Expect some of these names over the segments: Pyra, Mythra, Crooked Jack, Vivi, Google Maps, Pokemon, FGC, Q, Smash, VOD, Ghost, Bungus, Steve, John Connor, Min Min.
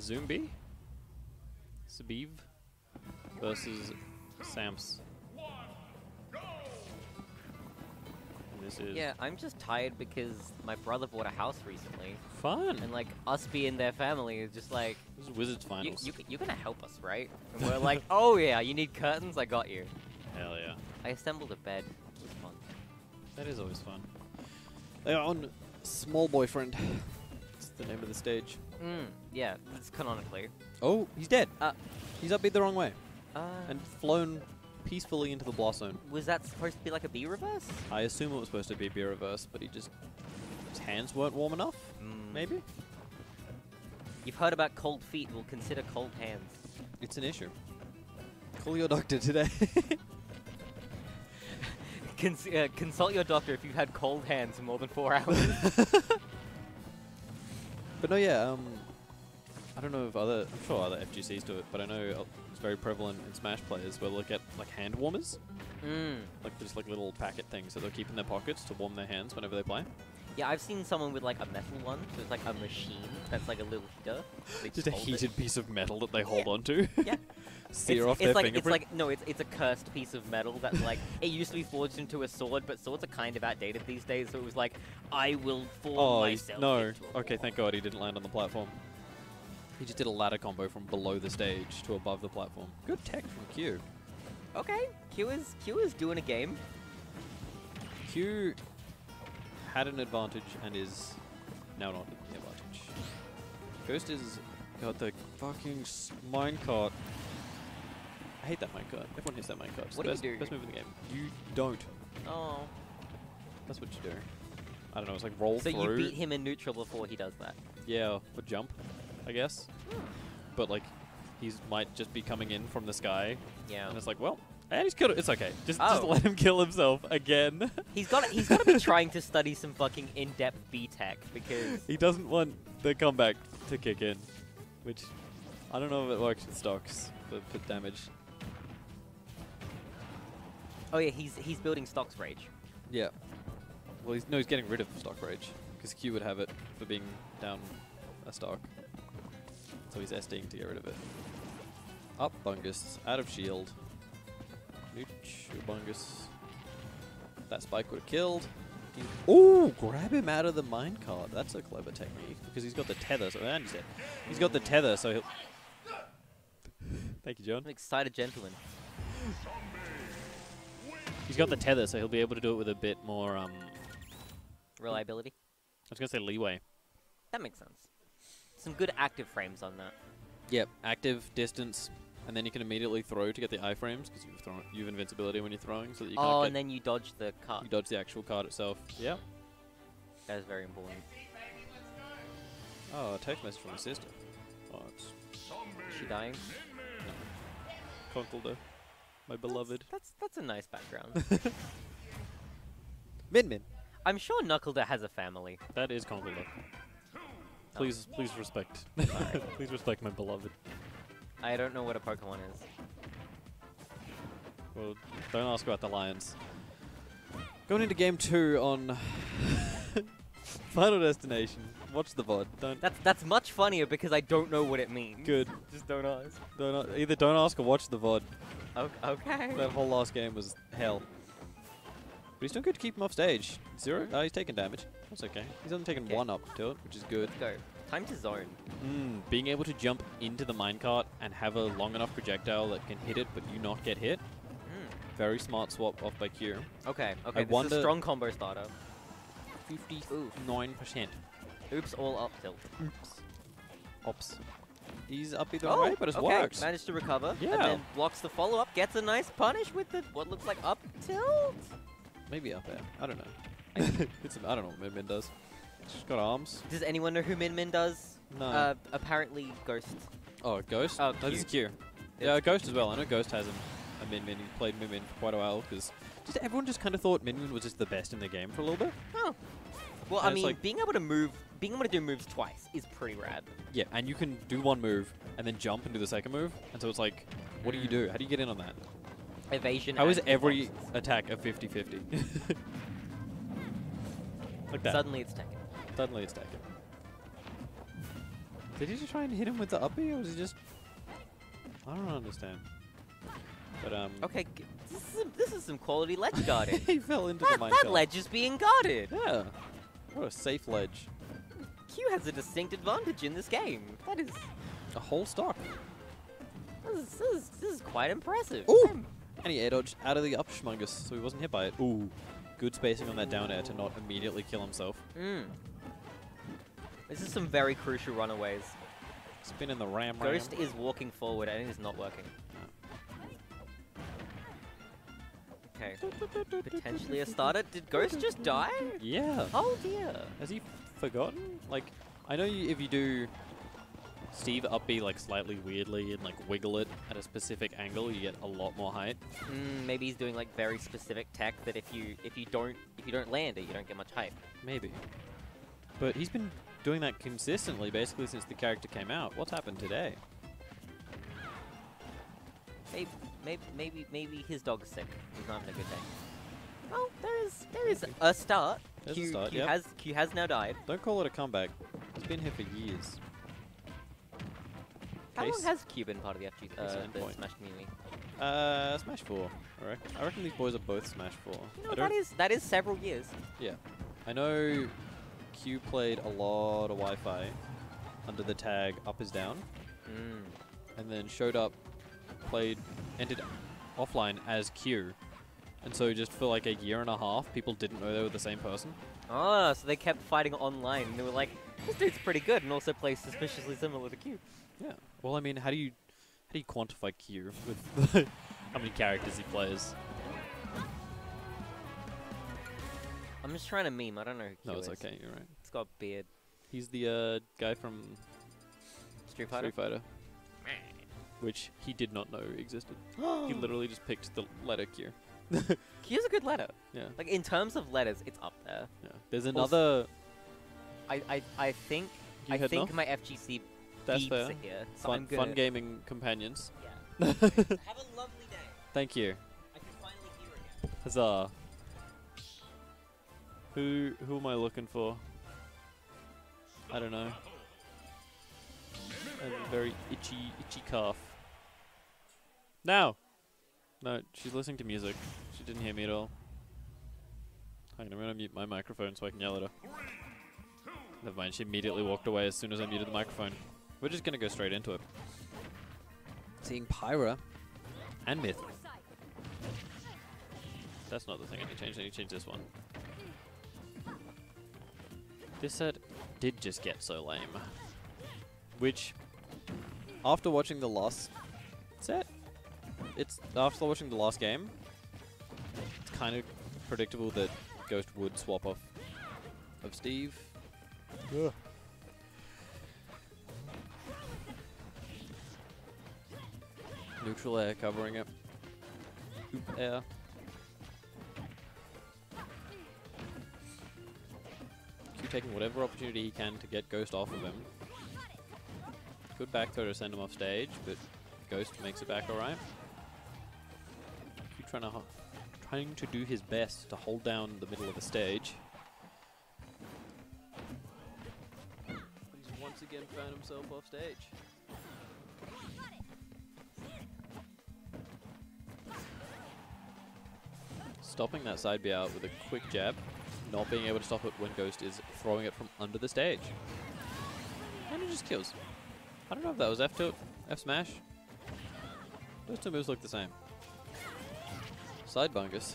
Zumbi versus Sams. Yeah, I'm just tired because my brother bought a house recently. Fun! And like, us being their family is just like... This is Wizards Finals. You're gonna help us, right? And we're like, oh yeah, you need curtains? I got you. Hell yeah. I assembled a bed. It was fun. That is always fun. They are on Small Boyfriend. That's the name of the stage. Yeah, it's canonically. Oh, he's dead. He's upbeat the wrong way. And flown... peacefully into the blast zone. Was that supposed to be like a B reverse? I assume it was supposed to be a B reverse, but he just... his hands weren't warm enough, maybe? You've heard about cold feet. We'll consider cold hands. It's an issue. Call your doctor today. Consult your doctor if you've had cold hands for more than 4 hours. But no, yeah, I don't know if other... I'm sure other FGCs do it, but I know... very prevalent in Smash players where they'll get like hand warmers, like just like little packet things that they'll keep in their pockets to warm their hands whenever they play. Yeah, I've seen someone with like a metal one, so it's like a machine that's like a little heater. Just a heated piece of metal that they hold onto. Yeah. Sear off their fingerprint. It's like, no, it's a cursed piece of metal that like, it used to be forged into a sword, but swords are kind of outdated these days, so it was like, I will form myself into a okay, thank God he didn't land on the platform. He just did a ladder combo from below the stage to above the platform. Good tech from Q. Okay, Q is doing a game. Q had an advantage and is now not at the advantage. Ghost has got the fucking minecart. I hate that minecart. Everyone hates that minecart. It's best move in the game. You don't. Oh. That's what you do. I don't know. It's like roll through. So you beat him in neutral before he does that. Yeah, for jump. I guess, but like, he might just be coming in from the sky. Yeah, and it's like, well, and he's killed. It's okay. Just let him kill himself again. He's got to be trying to study some fucking in-depth B tech because he doesn't want the comeback to kick in, which I don't know if it works in stocks for damage. Oh yeah, he's building stocks rage. Yeah, well, he's getting rid of stock rage because Q would have it for being down a stock. So he's SDing to get rid of it. Up Bungus, out of shield. Nooch, Bungus. That spike would have killed. Ooh, grab him out of the minecart. That's a clever technique because he's got the tether. So and he's dead. He's got the tether, so he'll. Thank you, John. An excited gentleman. He's got the tether, so he'll be able to do it with a bit more reliability. I was gonna say leeway. That makes sense. Some good active frames on that. Yep, active, distance, and then you can immediately throw to get the iframes because you've invincibility when you're throwing, so that you can't get and then you dodge the cart. You dodge the actual cart itself. Yep. That is very important. Oh, a text message from my sister. Oh, is she dying? No. Conkled her. My beloved. That's a nice background. Min Min. I'm sure Knuckleder has a family. That is Conkleder. Please respect. Please respect my beloved. I don't know what a Pokemon is. Well, don't ask about the Lions. Going into game 2 on Final Destination. Watch the VOD. Don't. That's much funnier because I don't know what it means. Good. Just don't ask. Either don't ask or watch the VOD. Okay. That whole last game was hell. But he's doing good to keep him off stage. Zero? Oh, he's taking damage. That's okay. He's only taken one up to it, which is good. Go. Time to zone. Being able to jump into the minecart and have a long enough projectile that can hit it, but you not get hit. Very smart swap off by Q. Okay. This is a strong combo starter. 59%. Oops, all up tilt. Oops. He's up either way, but it works. Managed to recover. Yeah. And then blocks the follow up. Gets a nice punish with the what looks like up tilt. Maybe up there. I don't know. I don't know what Min Min does. She's got arms. Does anyone know who Min Min does? No. Apparently Ghost. Oh, Ghost? Oh, Q. That is Q. Yeah, Ghost as well. I know Ghost has a Min Min. He played Min Min for quite a while because everyone just kind of thought Min Min was just the best in the game for a little bit. Oh. Well, I mean, like being able to do moves twice is pretty rad. Yeah, and you can do one move and then jump and do the second move. And so it's like, what do you do? How do you get in on that? Evasion. How is every attack a 50-50? Like that. Suddenly it's taken. Did he just try and hit him with the uppy, or was he just... I don't understand. But, okay, this is some quality ledge guarding. He fell into the minefield. That ledge is being guarded. Yeah. What a safe ledge. Q has a distinct advantage in this game. That is... a whole stock. This is quite impressive. Ooh! And he air dodged out of the up shmungus, so he wasn't hit by it. Ooh. Good spacing on that down air to not immediately kill himself. Mm. This is some very crucial runaways. Spin in the ram. Ghost is walking forward and it is not working. Okay. Potentially a starter. Did Ghost just die? Yeah. Oh dear. Has he forgotten? Like, I know you, if you do Steve up B like slightly weirdly and like wiggle it at a specific angle, you get a lot more height. Maybe he's doing like very specific tech that if you don't land it, you don't get much height. Maybe. But he's been doing that consistently basically since the character came out. What's happened today? Maybe his dog is sick. He's not having a good day. Well, there is a start. Q has now died. Don't call it a comeback. He's been here for years. How long has Q been part of the FGC? The Smash community. Smash 4. I reckon these boys are both Smash 4. No, that is several years. Yeah, I know. Q played a lot of Wi-Fi under the tag up is down, and then showed up, entered offline as Q, and so just for like a year and a half, people didn't know they were the same person. Ah, so they kept fighting online, and they were like, "This dude's pretty good," and also plays suspiciously similar to Q. Yeah. Well, I mean, how do you quantify Q with how many characters he plays? I'm just trying to meme. I don't know who Q is. No, it's okay. You're right. It's got a beard. He's the guy from Street Fighter. Which he did not know existed. He literally just picked the letter Q. Q's a good letter. Yeah. Like in terms of letters, it's up there. Yeah. There's another. I think my FGC beeps it here. So fun gaming companions. Yeah. Have a lovely day. Thank you. I can finally hear again. Huzzah. Who am I looking for? I don't know. I have a very itchy calf. Now! No, she's listening to music. She didn't hear me at all. Hang on, I'm gonna mute my microphone so I can yell at her. Never mind, she immediately walked away as soon as I muted the microphone. We're just gonna go straight into it. Seeing Pyra and Mythra. That's not the thing I need to change. I need to change this one. This set did just get so lame. Which, after watching the last set, after watching the last game, it's kind of predictable that Ghost would swap off of Steve. Ugh. Neutral air covering it. Oop air. Taking whatever opportunity he can to get Ghost off of him. Good back throw to send him off stage, but Ghost makes it back alright. Q trying to do his best to hold down the middle of the stage. But he's once again found himself off stage. Stopping that side B out with a quick jab. Not being able to stop it when Ghost is throwing it from under the stage. And it just kills. I don't know if that was F2, F smash. Those two moves look the same. Side bungus.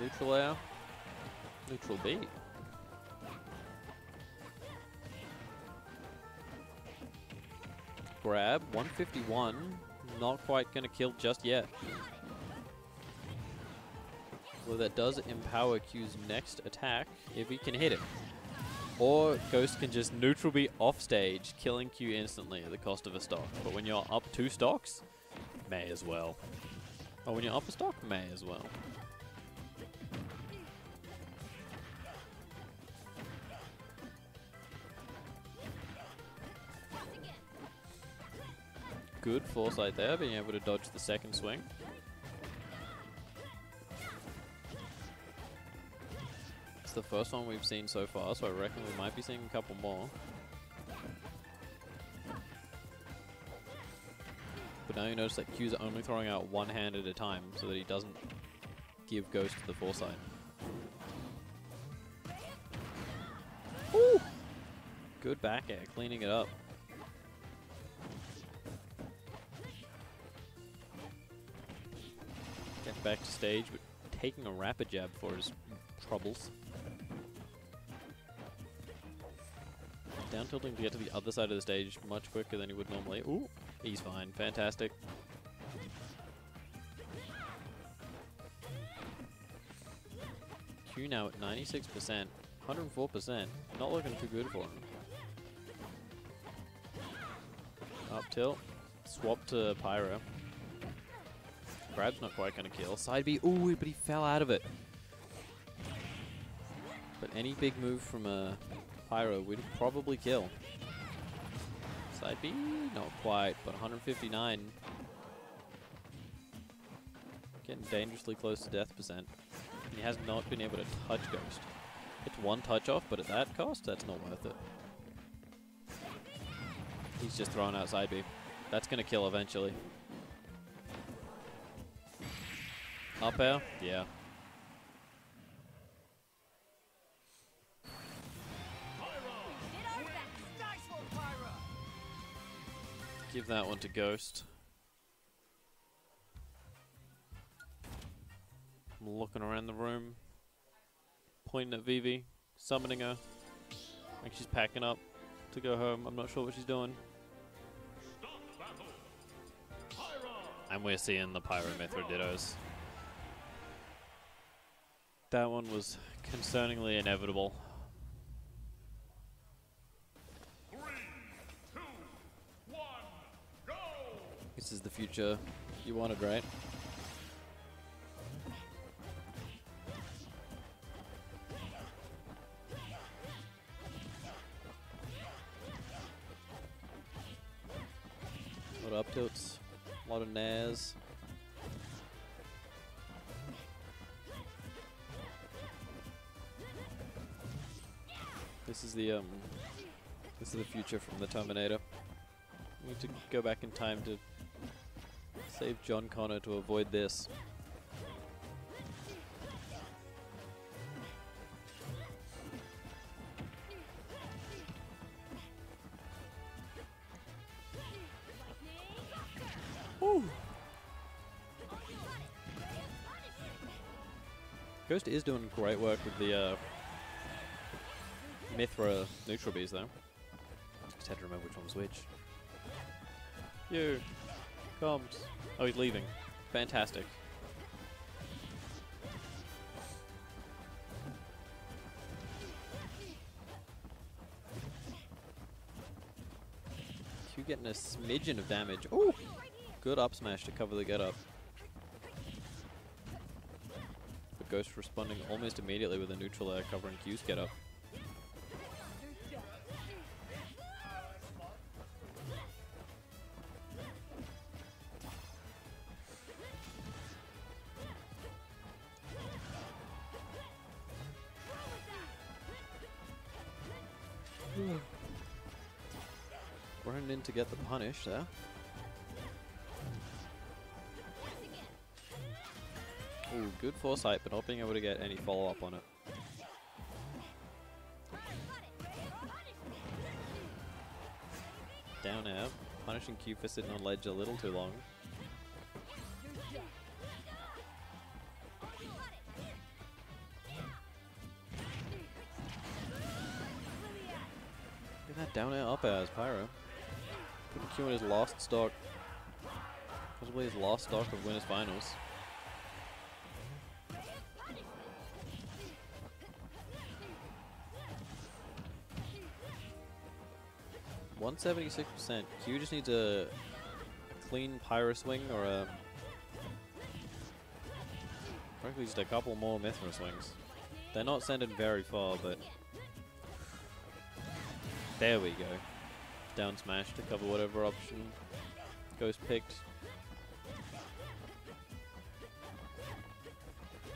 Neutral air. Neutral B. Grab, 151. Not quite gonna kill just yet. Well, that does empower Q's next attack if he can hit it. Or Ghost can just neutral be off stage, killing Q instantly at the cost of a stock. But when you're up 2 stocks, may as well. Or when you're up a stock, may as well. Good foresight there, being able to dodge the second swing. the first one we've seen so far, so I reckon we might be seeing a couple more. But now you notice that Q's only throwing out one hand at a time so that he doesn't give Ghost to the foresight. Ooh! Good back air, cleaning it up. Getting back to stage, but taking a rapid jab for his troubles. Down tilting to get to the other side of the stage much quicker than he would normally. Ooh! He's fine. Fantastic. Q now at 96%. 104%. Not looking too good for him. Up tilt. Swap to Pyra. Grab's not quite going to kill. Side B. Ooh, but he fell out of it. But any big move from Pyra would probably kill. Side B? Not quite, but 159. Getting dangerously close to death percent. And he has not been able to touch Ghost. It's one touch off, but at that cost, that's not worth it. He's just throwing out side B. That's going to kill eventually. Up air? Yeah. Give that one to Ghost. I'm looking around the room, pointing at Vivi, summoning her. I think she's packing up to go home. I'm not sure what she's doing. And we're seeing the Pyro Mythra dittos. That one was concerningly inevitable. This is the future you wanted, right? A lot of up tilts, a lot of nairs. This is the future from the Terminator. We need to go back in time to save John Connor to avoid this. Woo. Ghost is doing great work with the Mythra neutral bees though. Just had to remember which one was which. You comes. Oh, he's leaving. Fantastic. Q getting a smidgen of damage. Ooh! Good up smash to cover the get up. But Ghost responding almost immediately with a neutral air covering Q's get up. Running in to get the punish there. Ooh, good foresight, but not being able to get any follow-up on it. Down air, punishing Q for sitting on ledge a little too long. Down air, up air as Pyro. Putting Q in his lost stock. Possibly his lost stock of winners finals. It's 176%. Q just needs a clean Pyro swing or a... frankly, just a couple more Mythra swings. They're not sending very far, but... there we go. Down smash to cover whatever option Ghost picked.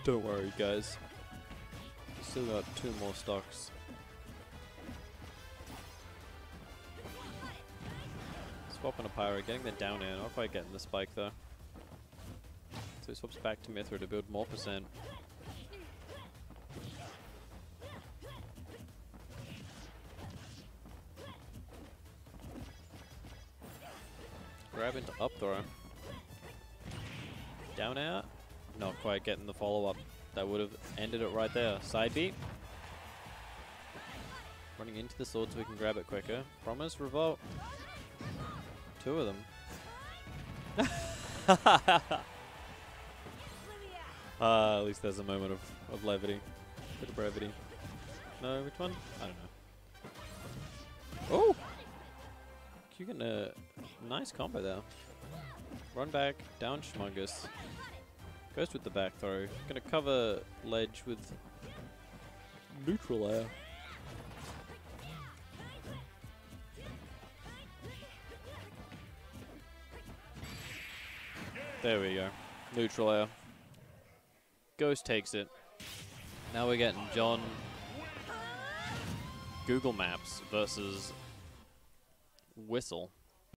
Don't worry, guys. Just still got two more stocks. Swapping a Pyra, getting the down air, not quite getting the spike though. So he swaps back to Mythra to build more percent. Grab into up throw. Down air, not quite getting the follow up. That would have ended it right there. Side beat. Running into the sword so we can grab it quicker. Promise, revolt. Two of them. At least there's a moment of levity. Bit of brevity. No, which one? I don't know. Oh! You're getting a nice combo there. Run back, down Schmungus. Goes with the back throw. Gonna cover ledge with neutral air. There we go. Neutral air. Ghost takes it. Now we're getting John Google Maps versus Whistle.